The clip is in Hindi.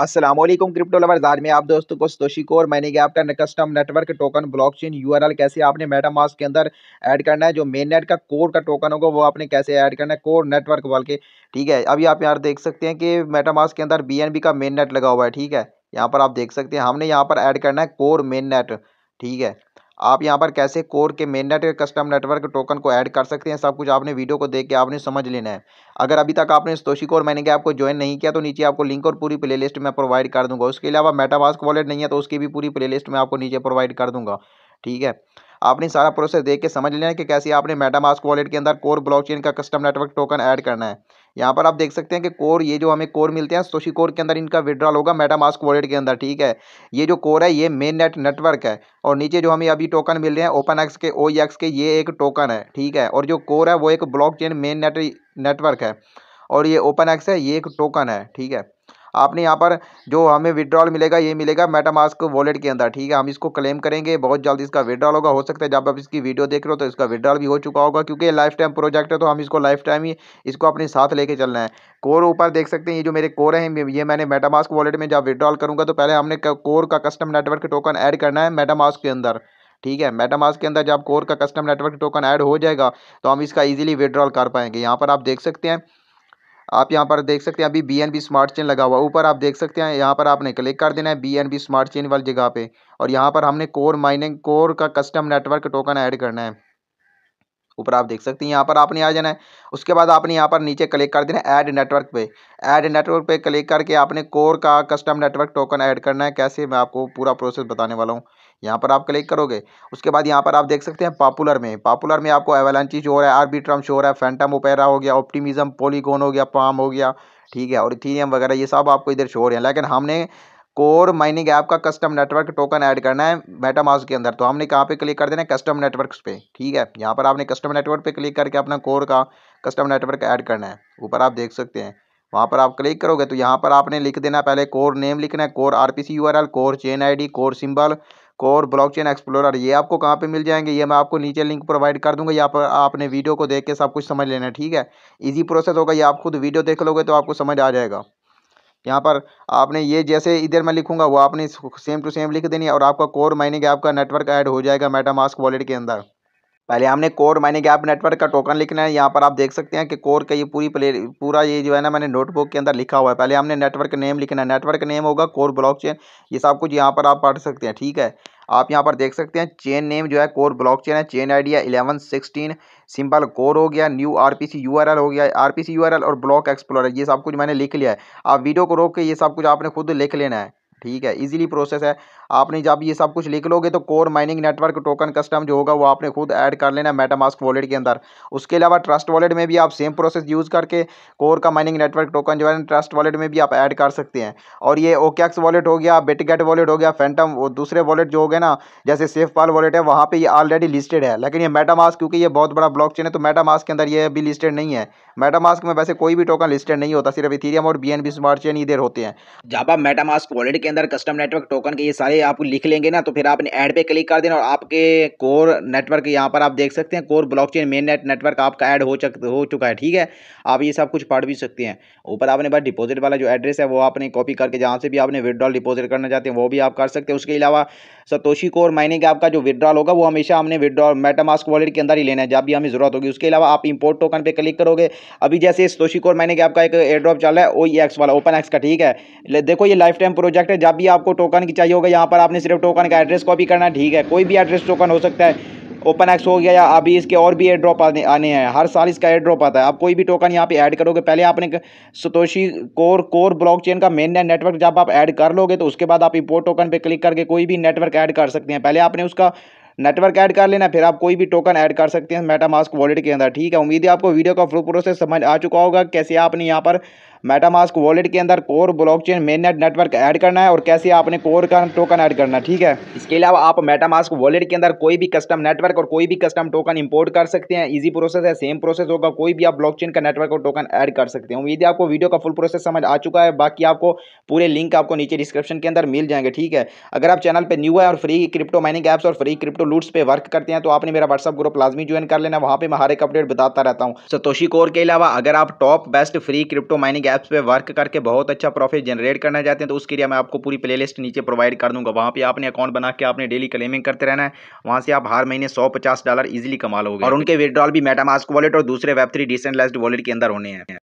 अस्सलाम वालेकुम क्रिप्टो लवर्स, आज मैं आप दोस्तों को सतोशी कोर माइनिंग ऐप का custom network token blockchain URL कैसे आपने मेटामास्क के अंदर ऐड करना है, जो मेन नेट का कोर का टोकन होगा वो आपने कैसे ऐड करना है कोर नेटवर्क वाल के। ठीक है, अभी आप यहाँ देख सकते हैं कि मेटामास्क के अंदर बीएनबी का मेन नेट लगा हुआ है। ठीक है, यहाँ पर आप देख सकते हैं हमने यहाँ पर ऐड करना है कोर मेन नेट। ठीक है, आप यहाँ पर कैसे कोर के main net custom network token को ऐड कर सकते हैं, सब कुछ आपने वीडियो को देख के आपने समझ लेना है। अगर अभी तक आपने सतोशी कोर माइनिंग ऐप को ज्वाइन नहीं किया तो नीचे आपको लिंक और पूरी प्लेलिस्ट में प्रोवाइड कर दूंगा। उसके अलावा मेटामास्क वॉलेट नहीं है तो उसकी भी पूरी प्लेलिस्ट में आपको नीचे प्रोवाइड कर दूंगा। ठीक है, आपने सारा प्रोसेस देख के समझ लेना है कि कैसे आपने मेटामास्क वॉलेट के अंदर कोर ब्लॉकचेन का कस्टम नेटवर्क टोकन ऐड करना है। यहाँ पर आप देख सकते हैं कि कोर, ये जो हमें कोर मिलते हैं सतोशी कोर के अंदर, इनका विड्रॉल होगा मेटामास्क वॉलेट के अंदर। ठीक है, ये जो कोर है ये मेन नेट नेटवर्क है और नीचे जो हमें अभी टोकन मिल रहे हैं ओपनएक्स के, ओकेएक्स के, ये एक टोकन है। ठीक है, और जो कोर है वो एक ब्लॉकचेन मेन नेट नेटवर्क है और ये ओपनएक्स है, ये एक टोकन है। ठीक है, आपने यहाँ पर जो हमें विड्रॉल मिलेगा ये मिलेगा मेटामास्क वॉलेट के अंदर। ठीक है, हम इसको क्लेम करेंगे, बहुत जल्द इसका विड्रॉल होगा। हो सकता है जब आप इसकी वीडियो देख रहे हो तो इसका विड्रॉल भी हो चुका होगा, क्योंकि लाइफ टाइम प्रोजेक्ट है तो हम इसको लाइफ टाइम ही इसको अपने साथ लेके चलना है। कोर ऊपर देख सकते हैं, ये जो मेरे कोर हैं ये मैंने मेटामास्क वॉलेट में जब विड्रॉल करूँगा तो पहले हमने कोर का कस्टम नेटवर्क टोकन ऐड करना है मेटामास्क के अंदर। ठीक है, मेटामास्क के अंदर जब कोर का कस्टम नेटवर्क टोकन ऐड हो जाएगा तो हम इसका ईजिली विड्रॉल कर पाएंगे। यहाँ पर आप देख सकते हैं, आप यहाँ पर देख सकते हैं अभी BNB स्मार्ट चेन लगा हुआ ऊपर आप देख सकते हैं। यहाँ पर आपने क्लिक कर देना है BNB स्मार्ट चेन वाली जगह पे और यहाँ पर हमने कोर माइनिंग कोर का कस्टम नेटवर्क टोकन ऐड करना है। ऊपर आप देख सकते हैं, यहाँ पर आपने आ जाना है। उसके बाद आपने यहाँ पर नीचे क्लिक कर देना है ऐड नेटवर्क पे। ऐड नेटवर्क पे क्लिक करके आपने कोर का कस्टम नेटवर्क टोकन ऐड करना है। कैसे, मैं आपको पूरा प्रोसेस बताने वाला हूँ। यहाँ पर आप क्लिक करोगे, उसके बाद यहाँ पर आप देख सकते हैं पॉपुलर में आपको एवलांची शोर है, आर्बिट्रम शोर है, फैंटम ओपेरा हो गया, ऑप्टिमिज्म, पॉलीगॉन हो गया, पाम हो गया। ठीक है, और इथीरियम वगैरह ये सब आपको इधर शोर है। लेकिन हमने कोर माइनिंग ऐप का कस्टम नेटवर्क टोकन ऐड करना है मेटामास्क के अंदर, तो हमने कहाँ पे क्लिक कर देना है कस्टम नेटवर्क पे। ठीक है, यहाँ पर आपने कस्टम नेटवर्क पे क्लिक करके अपना कोर का कस्टम नेटवर्क ऐड करना है। ऊपर आप देख सकते हैं, वहाँ पर आप क्लिक करोगे तो यहाँ पर आपने लिख देना, पहले कोर नेम लिखना है, core RPC URL, core chain ID, core symbol, core blockchain explorer. ये आपको कहाँ पे मिल जाएंगे, ये मैं आपको नीचे लिंक प्रोवाइड कर दूंगा। यहाँ पर आपने वीडियो को देख के सब कुछ समझ लेना है। ठीक है, इजी प्रोसेस होगा, ये आप खुद वीडियो देख लोगे तो आपको समझ आ जाएगा। यहाँ पर आपने ये जैसे इधर मैं लिखूंगा वो आपने सेम टू सेम लिख देनी है और आपका कोर माइनिंग ऐप का नेटवर्क ऐड हो जाएगा मेटामास्क वॉलेट के अंदर। पहले हमने कोर माइनिंग ऐप नेटवर्क का टोकन लिखना है। यहाँ पर आप देख सकते हैं कि कोर का ये पूरा ये जो है ना मैंने नोटबुक के अंदर लिखा हुआ है। पहले हमने नेटवर्क नेम लिखना है, नेटवर्क नेम होगा कोर ब्लॉकचेन, ये सब कुछ यहाँ पर आप पढ़ सकते हैं। ठीक है, आप यहाँ पर देख सकते हैं चेन नेम जो है कोर ब्लॉकचेन है, चेन आईडी है 1116, सिंबल कोर हो गया, न्यू आरपीसी यूआरएल हो गया, आरपीसी यूआरएल और ब्लॉक एक्सप्लोरर, ये सब कुछ मैंने लिख लिया है। आप वीडियो को रोक के ये सब कुछ आपने खुद लिख लेना है। ठीक है, इजीली प्रोसेस है। आपने जब ये सब कुछ लिख लोगे तो core mining network token custom जो होगा वो आपने खुद ऐड कर लेना है मेटामास्क वॉलेट के अंदर। उसके अलावा ट्रस्ट वॉलेट में भी आप सेम प्रोसेस यूज़ करके कोर का माइनिंग नेटवर्क टोकन जो है ट्रस्ट वॉलेट में भी आप ऐड कर सकते हैं। और ये ओकेएक्स वॉलेट हो गया, बिटगेट वॉलेट हो गया, फैंटम, वो दूसरे वॉलेट जो हो गए ना जैसे सेफपाल वॉलेट है वहाँ पर ये ऑलरेडी लिस्टेड है, लेकिन ये मेटामास्क क्योंकि ये बहुत बड़ा ब्लॉकचेन है तो मेटामास्क के अंदर ये अभी लिस्टेड नहीं है। मेटामास्क में वैसे कोई भी टोकन लिस्टेड नहीं होता, सिर्फ इथीरियम और बीएनबी स्मार्ट चेन इधर होते हैं। जब आप मेटामास्क वॉलेट अंदर कस्टम नेटवर्क टोकन के ये सारे आप लिख लेंगे ना तो फिर आपने ऐड पे क्लिक कर देना और आपके कोर नेटवर्क यहाँ पर आप देख सकते हैं core blockchain main net network आपका ऐड हो चुका है। ठीक है, आप ये सब कुछ पढ़ भी सकते हैं। ऊपर आपने बस डिपॉजिट वाला जो एड्रेस है वो आपने कॉपी करके जहाँ से भी आपने विड्रॉल डिपॉजिट करना चाहते हैं वो भी आप कर सकते हैं। उसके अलावा सतोशी कोर माइनिंग ऐप का जो विड्रॉल होगा वो हमेशा हमने विड्रॉल मेटामास्क वॉलेट के अंदर ही लेना है जब भी हमें जरूरत होगी। उसके अलावा आप इंपोर्ट टोकन पर क्लिक करोगे, अभी जैसे सतोशी कोर माइनिंग ऐप का एक एयरड्रॉप चल रहा है ओकेएक्स वाला, ओपनएक्स का। ठीक है, देखो ये लाइफ टाइम प्रोजेक्ट है, जब भी आपको टोकन की चाहिए होगा यहाँ पर आपने सिर्फ टोकन का एड्रेस कॉपी करना है। ठीक है, कोई भी एड्रेस टोकन हो सकता है, ओपनएक्स हो गया या अभी इसके और भी एयरड्रॉप आने हैं, हर साल इसका एयरड्रॉप आता है। आप कोई भी टोकन यहाँ पे ऐड करोगे, पहले आपने सतोशी कोर ब्लॉकचेन का मेन नेटवर्क जब आप ऐड कर लोगे तो उसके बाद आप इंपोर्ट टोकन पर क्लिक करके कोई भी नेटवर्क ऐड कर सकते हैं। पहले आपने उसका नेटवर्क ऐड कर लेना, फिर आप कोई भी टोकन ऐड कर सकते हैं मेटामास्क वॉलेट के अंदर। ठीक है, उम्मीद है आपको वीडियो का फुल प्रोसेस समझ आ चुका होगा, कैसे आपने यहाँ पर मेटामास्क वॉलेट के अंदर core blockchain main net network add करना है और कैसे आपने कोर का टोकन ऐड करना है। ठीक है, इसके अलावा आप मेटामास्क वॉलेट के अंदर कोई भी कस्टम नेटवर्क और कोई भी कस्टम टोकन इंपोर्ट कर सकते हैं। इजी प्रोसेस है, सेम प्रोसेस होगा, कोई भी आप ब्लॉकचेन का नेटवर्क और टोकन ऐड कर सकते हैं। उम्मीद है आपको वीडियो का फुल प्रोसेस समझ आ चुका है। बाकी आपको पूरे लिंक आपको नीचे डिस्क्रिप्शन के अंदर मिल जाएंगे। ठीक है, अगर आप चैनल पर न्यू है और फ्री क्रिप्टो माइनिंग ऐप्स और फ्री क्रिप्टो लूट्स पे वर्क करते हैं तो आपने मेरा व्हाट्सएप ग्रुप लाजमी ज्वाइन कर लेना, वहाँ पे मैं हर एक अपडेट बताता रहता हूँ सतोशी कोर के अलावा। अगर आप top best free crypto mining apps पे वर्क करके बहुत अच्छा प्रॉफिट जनरेट करना चाहते हैं तो उसके लिए मैं आपको पूरी प्लेलिस्ट नीचे प्रोवाइड कर दूंगा। वहाँ पे आपने अकाउंट बना के आपने डेली क्लेमिंग करते रहना है, वहाँ से आप हर महीने $150 इजिली कमा लोगे और उनके विड्रॉल भी मेटामास्क वॉलेट और दूसरे वेब3 डिसेंट्रलाइज्ड वॉलेट के अंदर होने हैं।